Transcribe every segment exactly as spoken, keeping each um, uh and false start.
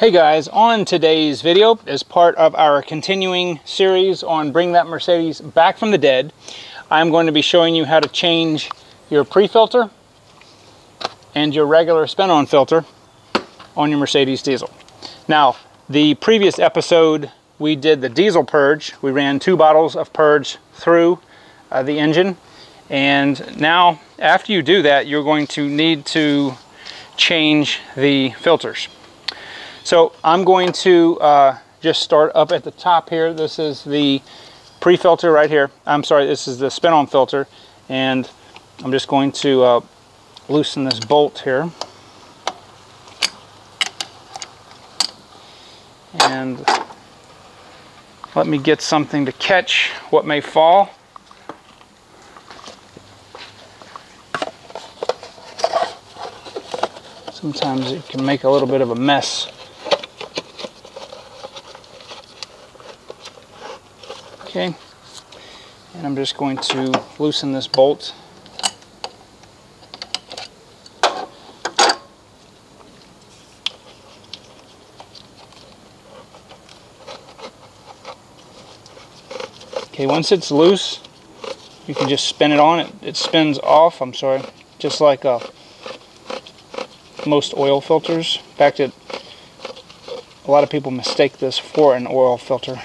Hey guys, on today's video, as part of our continuing series on Bring That Mercedes Back from the Dead, I'm going to be showing you how to change your pre-filter and your regular spin-on filter on your Mercedes diesel. Now, the previous episode, we did the diesel purge. We ran two bottles of purge through uh, the engine. And now, after you do that, you're going to need to change the filters. So I'm going to uh, just start up at the top here. This is the pre-filter right here. I'm sorry, this is the spin-on filter. And I'm just going to uh, loosen this bolt here. And let me get something to catch what may fall. Sometimes it can make a little bit of a mess. Okay, and I'm just going to loosen this bolt. Okay, once it's loose, you can just spin it on. It, it spins off, I'm sorry, just like uh, most oil filters. In fact, it, a lot of people mistake this for an oil filter.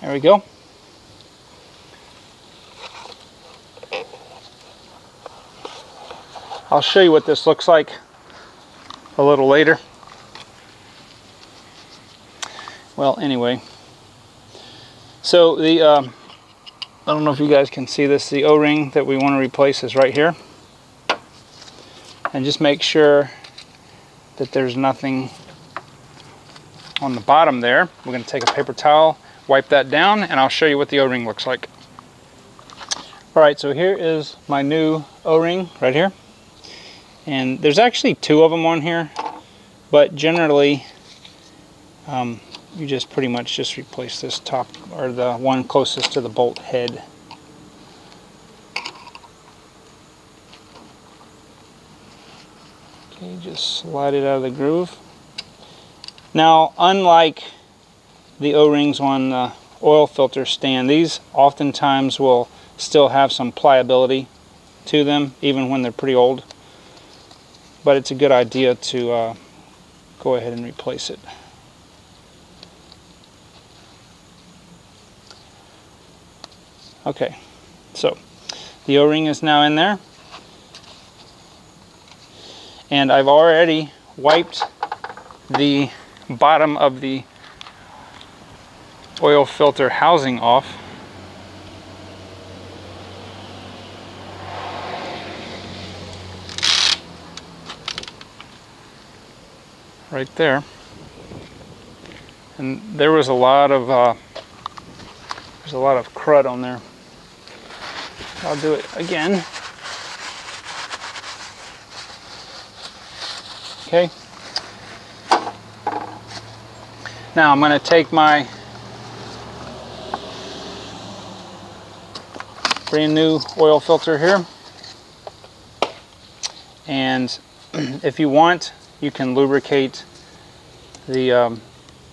There we go. I'll show you what this looks like a little later. Well, anyway, so the, um, I don't know if you guys can see this, the O-ring that we want to replace is right here. And just make sure that there's nothing on the bottom there. We're going to take a paper towel, wipe that down, and I'll show you what the O-ring looks like. All right, so here is my new O-ring right here. And there's actually two of them on here, but generally um, you just pretty much just replace this top, or the one closest to the bolt head. Okay, just slide it out of the groove. Now, unlike the O-rings on the oil filter stand, these oftentimes will still have some pliability to them, even when they're pretty old. But it's a good idea to uh, go ahead and replace it. Okay, so the O-ring is now in there. And I've already wiped the bottom of the oil filter housing off. Right there. And there was a lot of uh, there's a lot of crud on there. I'll do it again. Okay. Now I'm going to take my brand new oil filter here, and if you want, you can lubricate the um,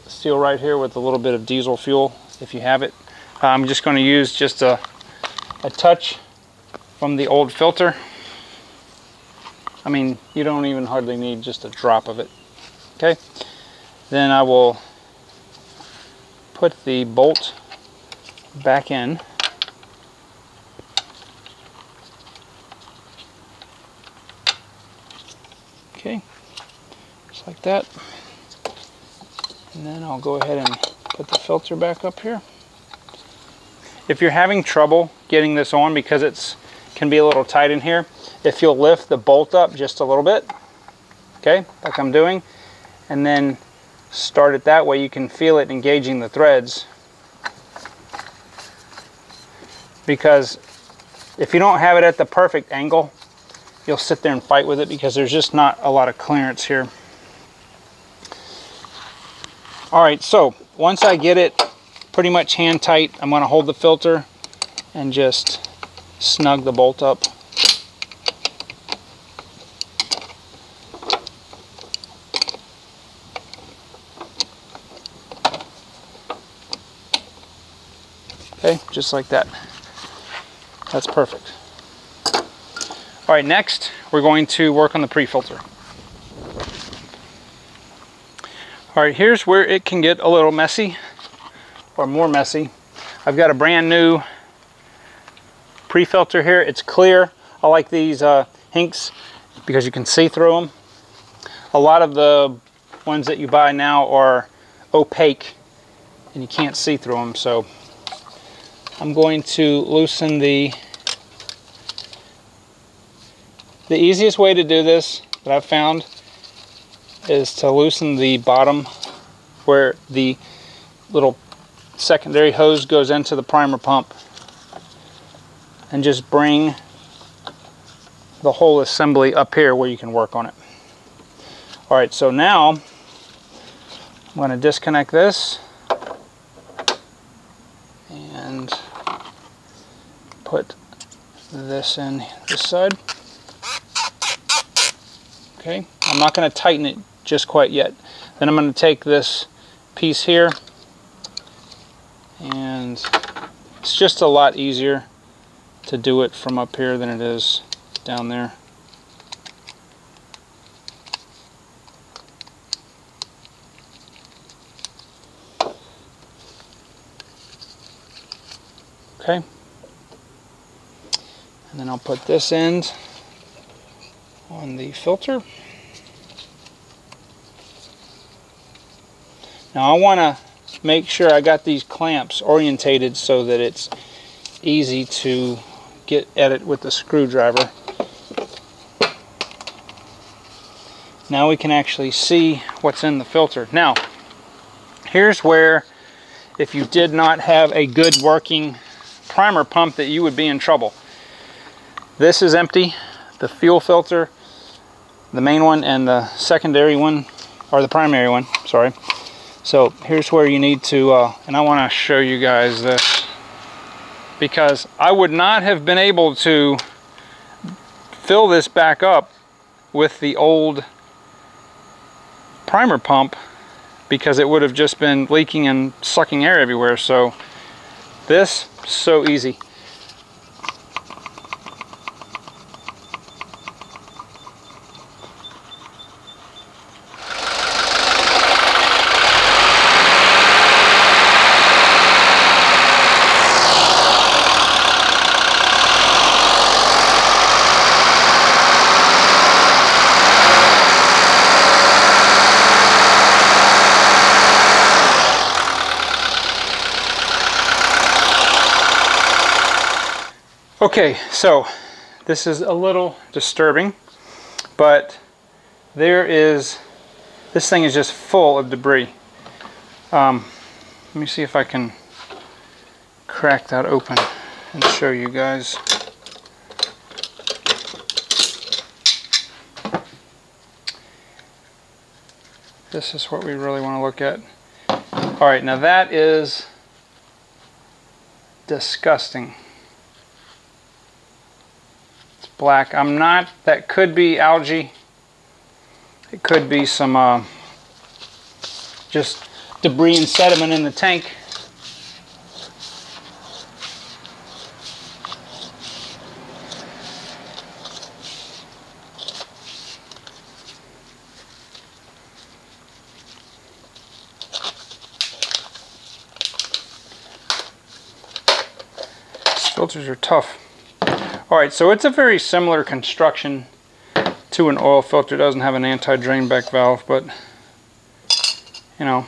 seal right here with a little bit of diesel fuel if you have it. I'm just going to use just a, a touch from the old filter. I mean, you don't even hardly need just a drop of it. Okay, then I will put the bolt back in. Okay, just like that, and then I'll go ahead and put the filter back up here. If you're having trouble getting this on because it's can be a little tight in here, if you'll lift the bolt up just a little bit, okay, like I'm doing, and then start it that way, you can feel it engaging the threads. Because if you don't have it at the perfect angle, you'll sit there and fight with it because there's just not a lot of clearance here. All right, so once I get it pretty much hand tight, I'm going to hold the filter and just snug the bolt up. just like that. That's perfect. All right, next we're going to work on the pre-filter. All right, here's where it can get a little messy, or more messy. I've got a brand new pre-filter here. It's clear. I like these uh, Hinks because you can see through them. A lot of the ones that you buy now are opaque and you can't see through them. So I'm going to loosen the The easiest way to do this that I've found is to loosen the bottom where the little secondary hose goes into the primer pump, and just bring the whole assembly up here where you can work on it. All right, so now I'm going to disconnect this and put this in this side. Okay, I'm not going to tighten it just quite yet. Then I'm going to take this piece here, and it's just a lot easier to do it from up here than it is down there. Okay, and then I'll put this end on the filter. Now I want to make sure I got these clamps orientated so that it's easy to get at it with the screwdriver. Now we can actually see what's in the filter. Now here's where, if you did not have a good working primer pump, that you would be in trouble. This is empty. The fuel filter, the main one, and the secondary one, or the primary one, sorry. So here's where you need to, uh, and I want to show you guys this, because I would not have been able to fill this back up with the old primer pump because it would have just been leaking and sucking air everywhere. So this, so easy. Okay, so this is a little disturbing, but there is, this thing is just full of debris. Um, let me see if I can crack that open and show you guys. This is what we really want to look at. All right, now that is disgusting. Black. I'm not, that could be algae. It could be some uh, just debris and sediment in the tank. These filters are tough. All right, so it's a very similar construction to an oil filter. It doesn't have an anti-drain back valve, but you know,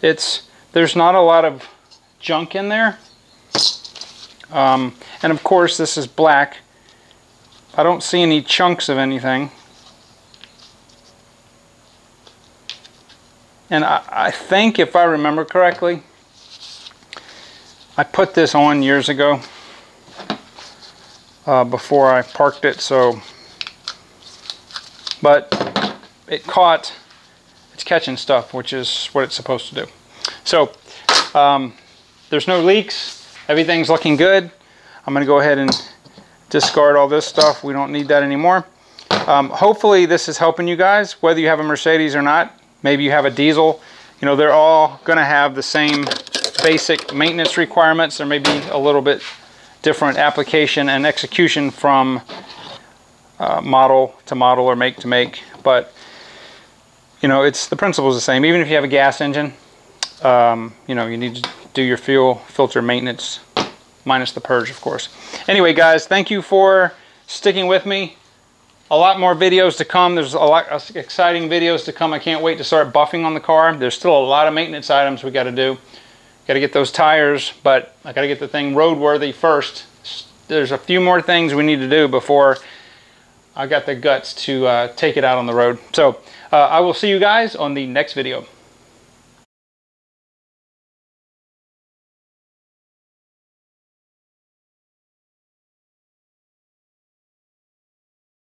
it's there's not a lot of junk in there. Um, and of course, this is black. I don't see any chunks of anything. And I, I think, if I remember correctly, I put this on years ago. Uh, before I parked it, so but it caught it's catching stuff, which is what it's supposed to do. So um, there's no leaks, everything's looking good. I'm gonna go ahead and discard all this stuff. We don't need that anymore. Um, hopefully this is helping you guys, whether you have a Mercedes or not. Maybe you have a diesel. You know, they're all gonna have the same basic maintenance requirements. There may be a little bit different application and execution from uh, model to model or make to make, but you know, it's the principle is the same. Even if you have a gas engine, um, you know, you need to do your fuel filter maintenance, minus the purge, of course. Anyway, guys, thank you for sticking with me. A lot more videos to come. There's a lot of exciting videos to come. I can't wait to start buffing on the car. There's still a lot of maintenance items we got to do. Got to get those tires, but I got to get the thing roadworthy first. There's a few more things we need to do before I got the guts to uh, take it out on the road. So uh, I will see you guys on the next video.